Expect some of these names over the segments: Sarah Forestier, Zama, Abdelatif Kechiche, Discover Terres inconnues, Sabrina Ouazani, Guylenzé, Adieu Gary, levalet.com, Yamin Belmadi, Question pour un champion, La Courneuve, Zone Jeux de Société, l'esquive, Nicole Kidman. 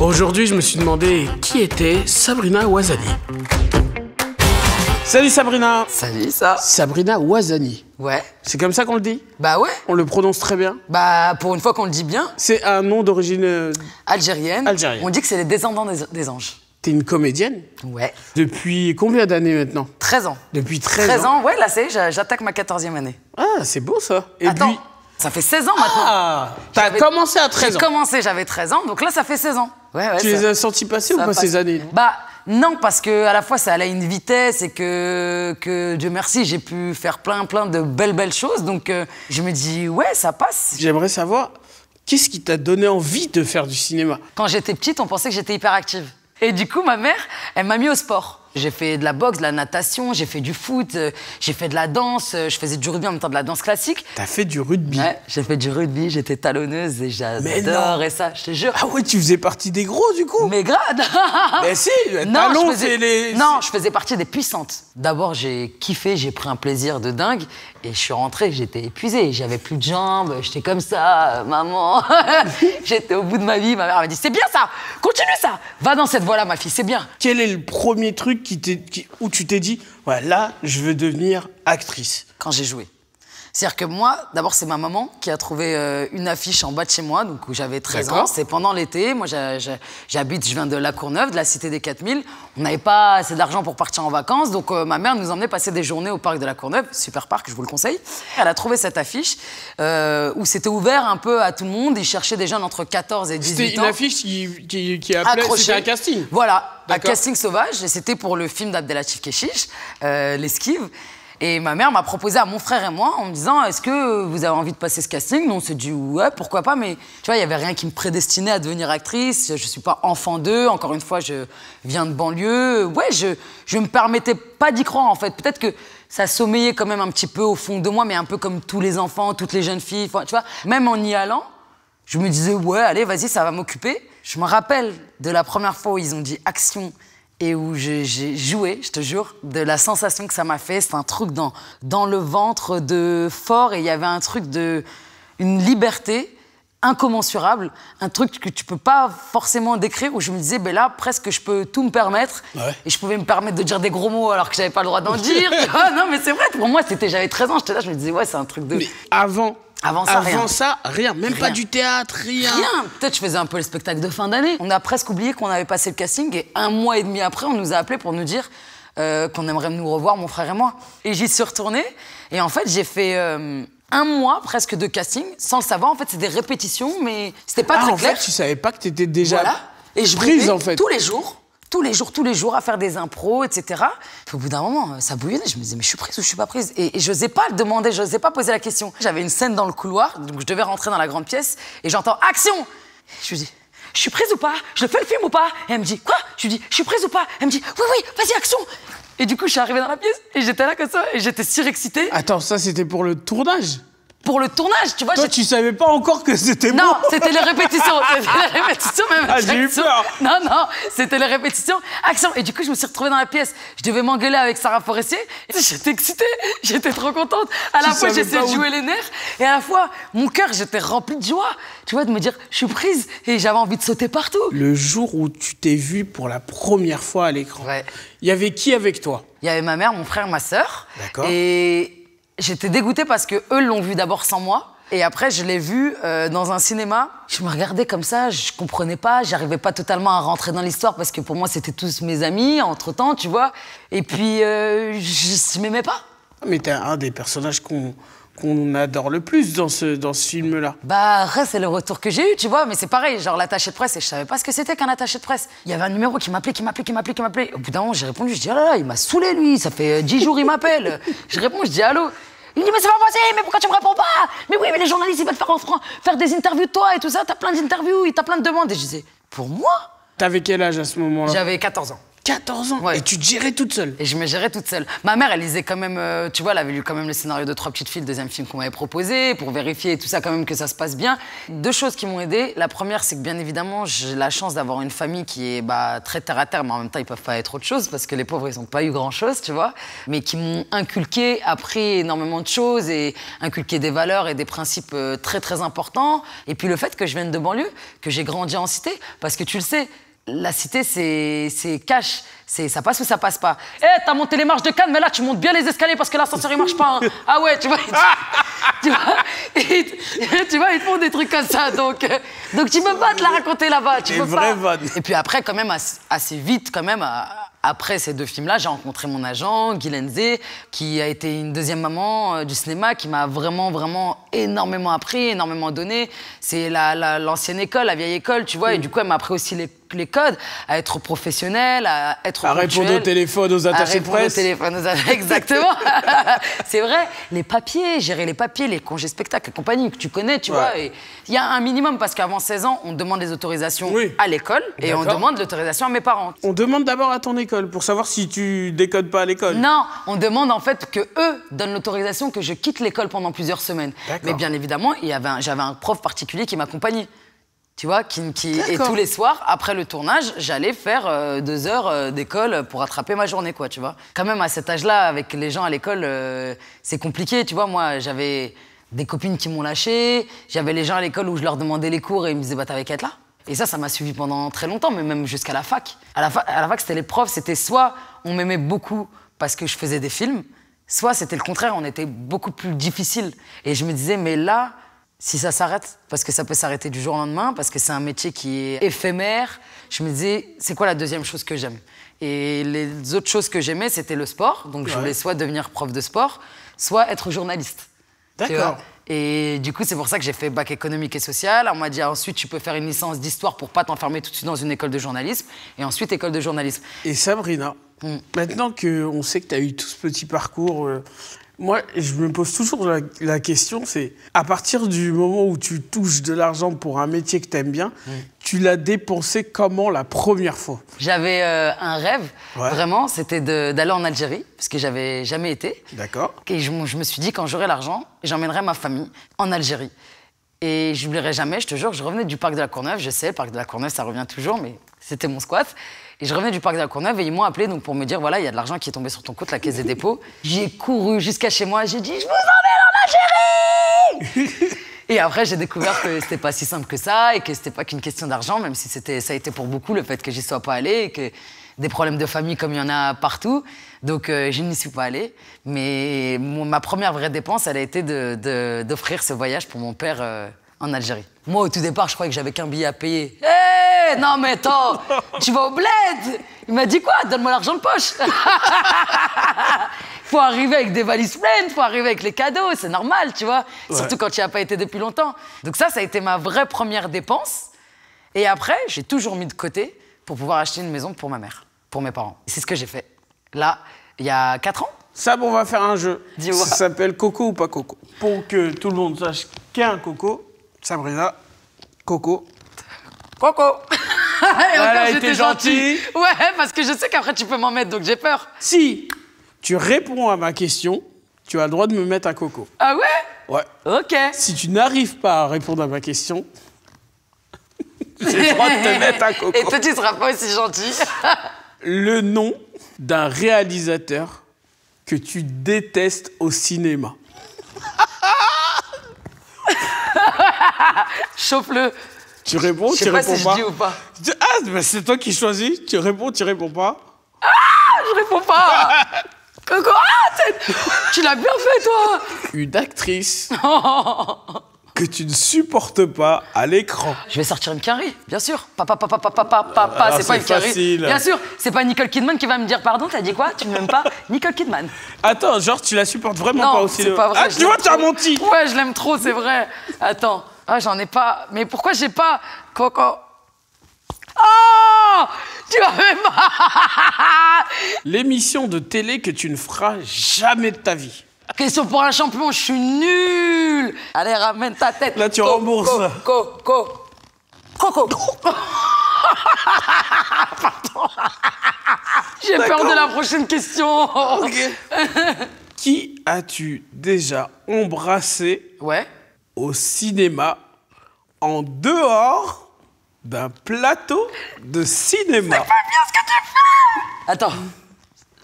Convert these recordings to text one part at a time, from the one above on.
Aujourd'hui, je me suis demandé qui était Sabrina Ouazani. Salut Sabrina. Salut ça. Sabrina Ouazani. Ouais. C'est comme ça qu'on le dit? Bah ouais. On le prononce très bien? Bah pour une fois qu'on le dit bien. C'est un nom d'origine... algérienne. Algérienne. On dit que c'est les descendants des anges. T'es une comédienne? Ouais. Depuis combien d'années maintenant? 13 ans. Depuis 13 ans, ouais, là c'est, j'attaque ma 14e année. Ah, c'est beau ça. Et attends. Puis... ça fait 16 ans maintenant. Ah, t'as commencé à 13 ans. J'ai commencé, j'avais 13 ans, donc là ça fait 16 ans. Ouais, ouais, tu les as sentis passer ou pas ces années? Bah non, parce que à la fois ça allait à une vitesse et que Dieu merci, j'ai pu faire plein de belles choses. Donc je me dis ouais, ça passe. J'aimerais savoir qu'est-ce qui t'a donné envie de faire du cinéma? Quand j'étais petite, on pensait que j'étais hyperactive. Et du coup, ma mère, elle m'a mis au sport. J'ai fait de la boxe, de la natation, j'ai fait du foot, j'ai fait de la danse, je faisais du rugby en même temps de la danse classique. T'as fait du rugby? Ouais, j'ai fait du rugby, j'étais talonneuse et j'adorais ça, je te jure. Ah ouais, tu faisais partie des gros du coup? Mais grave. Mais si, talons, c'est les... Non, je faisais partie des puissantes. D'abord, j'ai kiffé, j'ai pris un plaisir de dingue et je suis rentrée, j'étais épuisée, j'avais plus de jambes, j'étais comme ça, maman. J'étais au bout de ma vie, ma mère m'a dit, c'est bien ça, continue ça, va dans cette voie-là ma fille, c'est bien. Quel est le premier truc où tu t'es dit, ouais, là, je veux devenir actrice? Quand j'ai joué. C'est-à-dire que moi, d'abord, c'est ma maman qui a trouvé une affiche en bas de chez moi, donc où j'avais 13 ans. C'est pendant l'été. Moi, je viens de La Courneuve, de la Cité des 4000. On n'avait pas assez d'argent pour partir en vacances, donc ma mère nous emmenait passer des journées au parc de La Courneuve, super parc, je vous le conseille. Elle a trouvé cette affiche où c'était ouvert un peu à tout le monde. Ils cherchaient des jeunes entre 14 et 18 ans. C'était une affiche qui appelait, c'était un casting. Voilà, un casting sauvage, et c'était pour le film d'Abdelatif Kechiche, L'esquive. Et ma mère m'a proposé à mon frère et moi en me disant, est-ce que vous avez envie de passer ce casting? Nous on s'est dit, ouais, pourquoi pas, mais tu vois, il n'y avait rien qui me prédestinait à devenir actrice. Je ne suis pas enfant d'eux, encore une fois, je viens de banlieue. Ouais, je me permettais pas d'y croire en fait. Peut-être que ça sommeillait quand même un petit peu au fond de moi, mais un peu comme tous les enfants, toutes les jeunes filles, tu vois. Même en y allant, je me disais, ouais, allez, vas-y, ça va m'occuper. Je me rappelle de la première fois où ils ont dit « action ». Et où j'ai joué, je te jure, de la sensation que ça m'a fait. C'est un truc dans le ventre de fort, et il y avait un truc une liberté incommensurable, un truc que tu peux pas forcément décrire, où je me disais, ben là, presque je peux tout me permettre. Ouais. Et je pouvais me permettre de dire des gros mots alors que j'avais pas le droit d'en dire. Ah, non, mais c'est vrai, pour moi, j'avais 13 ans, j'étais là, je me disais, ouais, c'est un truc de... Mais Avant ça, rien. Même rien. Pas du théâtre, rien. Rien. Peut-être je faisais un peu le spectacle de fin d'année. On a presque oublié qu'on avait passé le casting, et un mois et demi après, on nous a appelés pour nous dire qu'on aimerait nous revoir, mon frère et moi. Et j'y suis retournée, et en fait, j'ai fait un mois presque de casting, sans le savoir. En fait, c'est des répétitions, mais c'était pas très clair. En fait, tu savais pas que t'étais déjà prise, en fait. Tous les jours. Tous les jours, à faire des impros, etc. Puis au bout d'un moment, ça bouillonnait. Je me disais, mais je suis prise ou je suis pas prise? Et je n'osais pas le demander, je n'osais pas poser la question. J'avais une scène dans le couloir, donc je devais rentrer dans la grande pièce, et j'entends « action !» Je lui dis « je suis prise ou pas? Je fais le film ou pas ?» Et elle me dit « quoi ?» Je lui dis « je suis prise ou pas ?» Elle me dit « oui, oui, vas-y, action !» Et du coup, je suis arrivée dans la pièce, et j'étais là comme ça, et j'étais surexcitée. Attends, ça c'était pour le tournage? Pour le tournage, tu vois. Toi, tu savais pas encore que c'était bon. Non, c'était les répétitions. C'était les répétitions, même. Ah, j'ai eu peur. Non, non, c'était les répétitions. Action. Et du coup, je me suis retrouvée dans la pièce. Je devais m'engueuler avec Sarah Forestier. J'étais excitée. J'étais trop contente. À la fois, j'essayais de jouer les nerfs. Et à la fois, mon cœur, j'étais rempli de joie. Tu vois, de me dire, je suis prise. Et j'avais envie de sauter partout. Le jour où tu t'es vue pour la première fois à l'écran, il y avait qui avec toi? Il y avait ma mère, mon frère, ma sœur. D'accord. Et... j'étais dégoûtée parce que eux l'ont vu d'abord sans moi, et après je l'ai vu dans un cinéma. Je me regardais comme ça, je comprenais pas, j'arrivais pas totalement à rentrer dans l'histoire parce que pour moi c'était tous mes amis entre-temps, tu vois. Et puis je m'aimais pas. Mais t'es un des personnages qu'on adore le plus dans ce film-là. Bah, c'est le retour que j'ai eu, tu vois, mais c'est pareil, genre l'attaché de presse, et je savais pas ce que c'était qu'un attaché de presse. Il y avait un numéro qui m'appelait. Au bout d'un moment, j'ai répondu, je dis, oh là là, il m'a saoulé, lui, ça fait 10 jours, il m'appelle. Je réponds, je dis, allô. Il me dit, mais c'est pas possible, mais pourquoi tu me réponds pas? Mais oui, mais les journalistes, ils veulent faire des interviews de toi et tout ça, t'as plein d'interviews, t'as plein de demandes. Et je disais, pour moi? T'avais quel âge à ce moment-là? J'avais 14 ans. 14 ans, ouais. Et tu te gérais toute seule. Et je me gérais toute seule. Ma mère, elle lisait quand même, tu vois, elle avait lu quand même le scénario de Trois petites filles, le deuxième film qu'on m'avait proposé, pour vérifier et tout ça, quand même, que ça se passe bien. Deux choses qui m'ont aidée. La première, c'est que bien évidemment, j'ai la chance d'avoir une famille qui est bah, très terre à terre, mais en même temps, ils peuvent pas être autre chose, parce que les pauvres, ils n'ont pas eu grand-chose, tu vois. Mais qui m'ont inculqué, appris énormément de choses, et inculqué des valeurs et des principes très, très importants. Et puis le fait que je vienne de banlieue, que j'ai grandi en cité, parce que tu le sais, la cité, c'est cash. Ça passe ou ça passe pas. Eh, hey, t'as monté les marches de Cannes, mais là, tu montes bien les escaliers parce que l'ascenseur, il marche pas. Hein. Ah ouais, tu vois, ils te font des trucs comme ça. Donc tu peux pas te la raconter là-bas. Tu peux pas. Et puis après, quand même, assez vite, quand même, après ces deux films-là, j'ai rencontré mon agent, Guylenzé, qui a été une deuxième maman du cinéma, qui m'a vraiment, vraiment énormément appris, énormément donné. C'est l'ancienne école, la vieille école, tu vois, et du coup, elle m'a appris aussi les codes, à être professionnelle, à être à ponctuelle, répondre au téléphone aux attachés de presse. À répondre au téléphone aux... Exactement. C'est vrai. Les papiers, gérer les papiers, les congés spectacles, les compagnies que tu connais, tu vois. Il y a un minimum, parce qu'avant 16 ans, on demande les autorisations à l'école et on demande l'autorisation à mes parents. On demande d'abord à ton école pour savoir si tu décodes pas à l'école. Non, on demande en fait que eux donnent l'autorisation que je quitte l'école pendant plusieurs semaines. Mais bien évidemment, j'avais un prof particulier qui m'accompagnait. Tu vois, et tous les soirs, après le tournage, j'allais faire 2 heures d'école pour rattraper ma journée, quoi, tu vois. Quand même, à cet âge-là, avec les gens à l'école, c'est compliqué, tu vois. Moi, j'avais des copines qui m'ont lâché, j'avais les gens à l'école où je leur demandais les cours et ils me disaient, bah, t'avais qu'à être là. Et ça m'a suivi pendant très longtemps, mais même jusqu'à la fac. À la fac, c'était les profs, c'était soit on m'aimait beaucoup parce que je faisais des films, soit c'était le contraire, on était beaucoup plus difficile. Et je me disais, mais là, si ça s'arrête, parce que ça peut s'arrêter du jour au lendemain, parce que c'est un métier qui est éphémère, je me disais, c'est quoi la deuxième chose que j'aime? Et les autres choses que j'aimais, c'était le sport, donc je voulais soit devenir prof de sport, soit être journaliste. D'accord. Et du coup, c'est pour ça que j'ai fait bac économique et social. On m'a dit, ensuite, tu peux faire une licence d'histoire pour pas t'enfermer tout de suite dans une école de journalisme, et ensuite, école de journalisme. Et Sabrina, maintenant qu'on sait que tu as eu tout ce petit parcours... Moi, je me pose toujours la question, c'est à partir du moment où tu touches de l'argent pour un métier que tu aimes bien, tu l'as dépensé comment la première fois? J'avais un rêve, vraiment, c'était d'aller en Algérie, parce que j'avais jamais été. D'accord. Et je me suis dit, quand j'aurai l'argent, j'emmènerai ma famille en Algérie. Et je n'oublierai jamais, je te jure, je revenais du parc de la Courneuve, je sais, le parc de la Courneuve, ça revient toujours, mais c'était mon squat. Et je revenais du parc de la Courneuve et ils m'ont appelé donc, pour me dire, voilà, il y a de l'argent qui est tombé sur ton compte, la Caisse des dépôts. J'ai couru jusqu'à chez moi, j'ai dit, je vous emmène en Algérie. Et après, j'ai découvert que c'était pas si simple que ça et que c'était pas qu'une question d'argent, même si ça a été pour beaucoup le fait que j'y sois pas allée et que des problèmes de famille comme il y en a partout. Donc, je n'y suis pas allée. Mais ma première vraie dépense, elle a été d'offrir ce voyage pour mon père en Algérie. Moi, au tout départ, je croyais que j'avais qu'un billet à payer. Hey, non, mais attends, tu vas au bled. Il m'a dit quoi? Donne-moi l'argent de poche. Faut arriver avec des valises pleines, faut arriver avec les cadeaux, c'est normal, tu vois. Ouais. Surtout quand tu n'y as pas été depuis longtemps. Donc ça a été ma vraie première dépense. Et après, j'ai toujours mis de côté pour pouvoir acheter une maison pour ma mère, pour mes parents. C'est ce que j'ai fait, là, il y a 4 ans. Sab, on va faire un jeu. Dis-moi. Ça s'appelle Coco ou pas Coco. Pour que tout le monde sache qu'il y a un Coco, Sabrina, Coco. Coco. Elle a été gentille. Ouais, parce que je sais qu'après tu peux m'en mettre, donc j'ai peur. Si tu réponds à ma question, tu as le droit de me mettre à Coco. Ah ouais? Ouais. Ok. Si tu n'arrives pas à répondre à ma question, j'ai le droit de te mettre à Coco. Et toi, tu ne seras pas aussi gentil. Le nom d'un réalisateur que tu détestes au cinéma. Chauffe-le. Tu réponds, tu réponds pas. Je sais pas si je dis ou pas. Ah, bah c'est toi qui choisis. Tu réponds pas. Ah, je réponds pas. Coco, ah, tu l'as bien fait, toi. Une actrice que tu ne supportes pas à l'écran. Je vais sortir une carré, bien sûr. Papa, c'est pas une carré. Bien sûr, c'est pas Nicole Kidman qui va me dire pardon, t'as dit quoi? Tu ne m'aimes pas? Nicole Kidman. Attends, genre, tu la supportes vraiment pas aussi. Non, c'est pas vrai. Ah, tu vois, t'as menti. Ouais, je l'aime trop, c'est vrai. Attends. Ah, j'en ai pas. Mais pourquoi j'ai pas Coco? Oh! Tu m'avais pas! L'émission de télé que tu ne feras jamais de ta vie. Question pour un champion, je suis nulle! Allez, ramène ta tête. Là, tu rembourses. Coco. Pardon. J'ai peur de la prochaine question. Okay. Qui as-tu déjà embrassé au cinéma en dehors d'un plateau de cinéma? C'est pas bien ce que tu fais. Attends,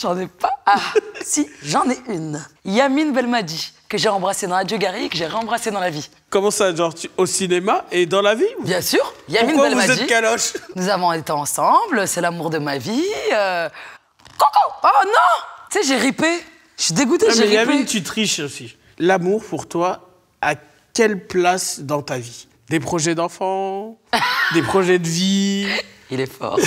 j'en ai pas. Ah, si, j'en ai une. Yamin Belmadi, que j'ai embrassée dans Adieu Gary et que j'ai réembrassée dans la vie. Comment ça, genre au cinéma et dans la vie? Bien sûr, Yamin Belmadi. Pourquoi vous êtes caloche? Nous avons été ensemble, c'est l'amour de ma vie. Coco! Oh non! Tu sais, j'ai ripé. Je suis dégoûtée, j'ai ripé. Yamin, tu triches aussi. L'amour, pour toi, à quelle place dans ta vie? Des projets d'enfants, des projets de vie... Il est fort.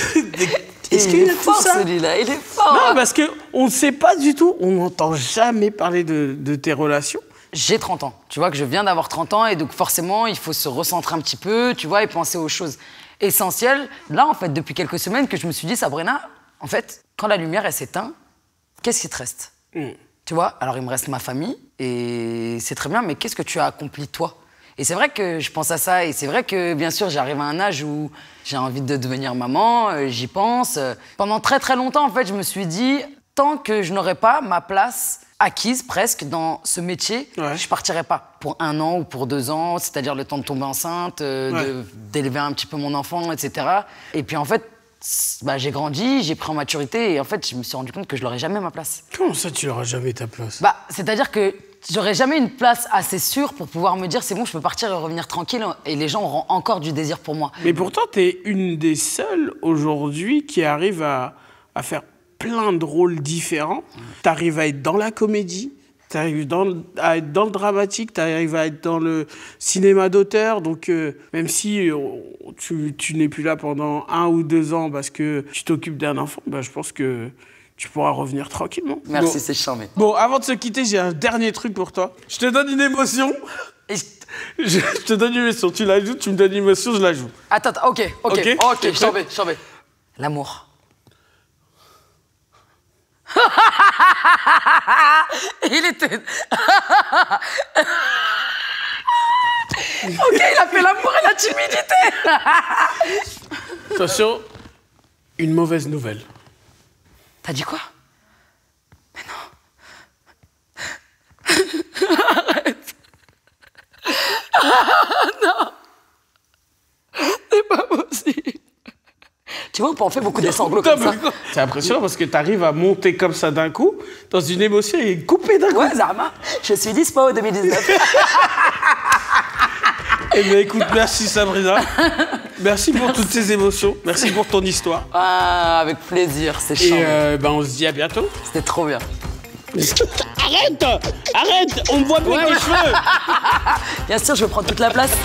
Est-ce qu'il est fort, celui-là? Il est fort. Non, parce qu'on ne sait pas du tout, on n'entend jamais parler de tes relations. J'ai 30 ans, tu vois, que je viens d'avoir 30 ans, et donc forcément, il faut se recentrer un petit peu, tu vois, et penser aux choses essentielles. Là, en fait, depuis quelques semaines, que je me suis dit, Sabrina, en fait, quand la lumière, elle s'éteint, qu'est-ce qui te reste? Tu vois, alors il me reste ma famille, et c'est très bien, mais qu'est-ce que tu as accompli, toi? Et c'est vrai que je pense à ça, et c'est vrai que, bien sûr, j'arrive à un âge où j'ai envie de devenir maman, j'y pense. Pendant très très longtemps, en fait, je me suis dit, tant que je n'aurai pas ma place acquise presque dans ce métier, je partirai pas pour 1 an ou pour 2 ans, c'est-à-dire le temps de tomber enceinte, d'élever un petit peu mon enfant, etc. Et puis en fait, bah, j'ai grandi, j'ai pris en maturité, et en fait, je me suis rendu compte que je n'aurais jamais ma place. Comment ça, tu n'auras jamais ta place? Bah, c'est-à-dire que... J'aurais jamais une place assez sûre pour pouvoir me dire c'est bon, je peux partir et revenir tranquille, et les gens auront encore du désir pour moi. Mais pourtant, t'es une des seules aujourd'hui qui arrive à faire plein de rôles différents. T'arrives à être dans la comédie, t'arrives à être dans le dramatique, t'arrives à être dans le cinéma d'auteur. Donc même si tu n'es plus là pendant 1 ou 2 ans parce que tu t'occupes d'un enfant, bah, je pense que... tu pourras revenir tranquillement. Merci, c'est charmé. Bon, avant de se quitter, j'ai un dernier truc pour toi. Je te donne une émotion. Je te donne une émotion. Tu la joues, tu me donnes une émotion, je la joue. Attends, ok, je t'en vais, L'amour. Il était... Ok, il a fait l'amour et la timidité. Attention, une mauvaise nouvelle. T'as dit quoi? Mais non. Arrête. Ah, non. C'est pas possible. Tu vois, on peut en faire beaucoup de sanglots comme ça. C'est impressionnant parce que t'arrives à monter comme ça d'un coup, dans une émotion et couper d'un coup. Ouais, Zama, je suis dispo en 2019. Eh bien, écoute, merci Sabrina. Merci pour toutes ces émotions, merci pour ton histoire. Ah, avec plaisir, c'est chiant. Et ben, on se dit à bientôt. C'était trop bien. Arrête, on me voit plus les cheveux. Bien sûr, je vais prendre toute la place.